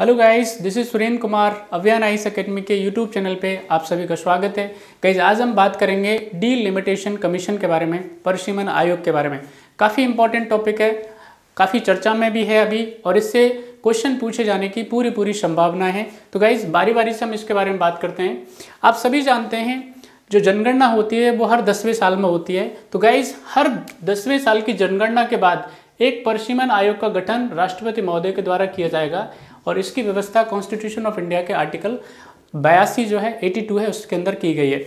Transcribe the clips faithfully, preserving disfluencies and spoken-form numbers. Hello guys, this is Surendra Kumar. Avyan IAS academy के YouTube channel पे आप सभी का स्वागत है। गाइस, आज हम बात करेंगे डिलिमिटेशन कमीशन के बारे में, परिसीमन आयोग के बारे में। काफ़ी इंपॉर्टेंट टॉपिक है, काफ़ी चर्चा में भी है अभी, और इससे क्वेश्चन पूछे जाने की पूरी पूरी संभावना है। तो गाइस, बारी बारी से हम इसके बारे में बात करते हैं। आप सभी जानते हैं जो जनगणना होती है वो हर दसवें साल में होती है। तो गाइस, हर दसवें साल की जनगणना के बाद एक परिसीमन आयोग का गठन राष्ट्रपति महोदय के द्वारा किया जाएगा, और इसकी व्यवस्था कॉन्स्टिट्यूशन ऑफ इंडिया के आर्टिकल बयासी जो है बयासी है उसके अंदर की गई है।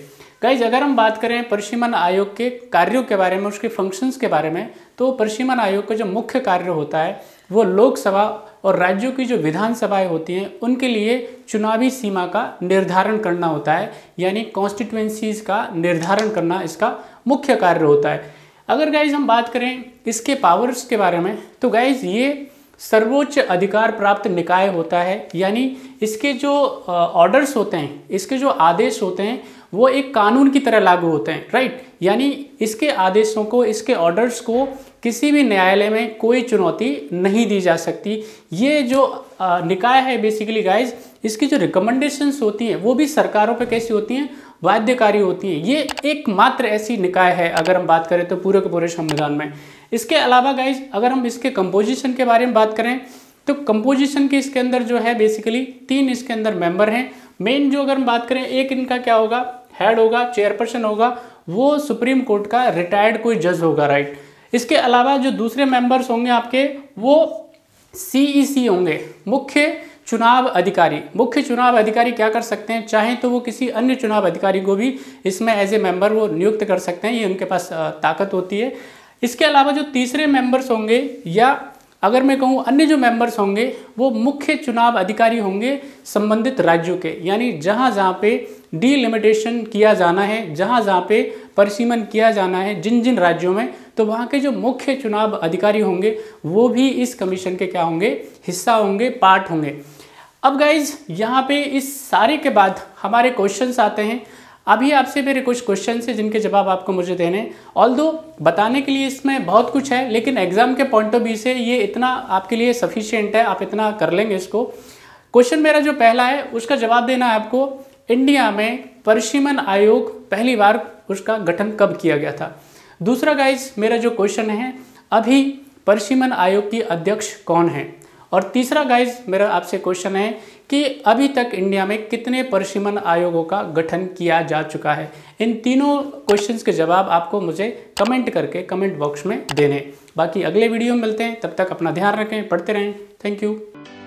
गाइज, अगर हम बात करें परिसीमन आयोग के कार्यों के बारे में, उसके फंक्शंस के बारे में, तो परिसीमन आयोग का जो मुख्य कार्य होता है वो लोकसभा और राज्यों की जो विधानसभाएं होती हैं उनके लिए चुनावी सीमा का निर्धारण करना होता है, यानी कॉन्स्टिट्यूएंसीज का निर्धारण करना इसका मुख्य कार्य होता है। अगर गाइज हम बात करें इसके पावर्स के बारे में, तो गाइज ये सर्वोच्च अधिकार प्राप्त निकाय होता है, यानी इसके जो ऑर्डर्स होते हैं, इसके जो आदेश होते हैं वो एक कानून की तरह लागू होते हैं, राइट। यानी इसके आदेशों को, इसके ऑर्डर्स को किसी भी न्यायालय में कोई चुनौती नहीं दी जा सकती। ये जो आ, निकाय है बेसिकली गाइज, इसकी जो रिकमेंडेशंस होती हैं वो भी सरकारों पे कैसी होती हैं, बाध्यकारी होती हैं। ये एकमात्र ऐसी निकाय है अगर हम बात करें तो पूरे के पूरे संविधान में। इसके अलावा गाइज, अगर हम इसके कंपोजिशन के बारे में बात करें तो कंपोजिशन के इसके अंदर जो है बेसिकली तीन इसके अंदर मेंबर हैं मेन। जो अगर हम बात करें, एक इनका क्या होगा, हेड होगा, चेयरपर्सन होगा, वो सुप्रीम कोर्ट का रिटायर्ड कोई जज होगा, राइट। इसके अलावा जो दूसरे मेंबर्स होंगे आपके वो सीईसी होंगे, मुख्य चुनाव अधिकारी। मुख्य चुनाव अधिकारी क्या कर सकते हैं, चाहे तो वो किसी अन्य चुनाव अधिकारी को भी इसमें एज ए मेंबर वो नियुक्त कर सकते हैं, ये उनके पास ताकत होती है। इसके अलावा जो तीसरे मेंबर्स होंगे, या अगर मैं कहूँ अन्य जो मेंबर्स होंगे, वो मुख्य चुनाव अधिकारी होंगे संबंधित राज्यों के, यानी जहाँ जहाँ पे डिलिमिटेशन किया जाना है, जहाँ जहाँ पे परिसीमन किया जाना है जिन जिन राज्यों में, तो वहाँ के जो मुख्य चुनाव अधिकारी होंगे वो भी इस कमीशन के क्या होंगे, हिस्सा होंगे, पार्ट होंगे। अब गाइज, यहाँ पे इस सारे के बाद हमारे क्वेश्चंस आते हैं। अभी आपसे मेरे कुछ क्वेश्चन है जिनके जवाब आपको मुझे देने, ऑल्दो बताने के लिए इसमें बहुत कुछ है, लेकिन एग्जाम के पॉइंट ऑफ व्यू से ये इतना आपके लिए सफिशियंट है, आप इतना कर लेंगे इसको। क्वेश्चन मेरा जो पहला है उसका जवाब देना है आपको, इंडिया में परिसीमन आयोग पहली बार उसका गठन कब किया गया था। दूसरा गाइज मेरा जो क्वेश्चन है, अभी परिसीमन आयोग की अध्यक्ष कौन है। और तीसरा गाइज मेरा आपसे क्वेश्चन है कि अभी तक इंडिया में कितने परिसीमन आयोगों का गठन किया जा चुका है। इन तीनों क्वेश्चंस के जवाब आपको मुझे कमेंट करके कमेंट बॉक्स में देने। बाकी अगले वीडियो में मिलते हैं, तब तक अपना ध्यान रखें, पढ़ते रहें। Thank you.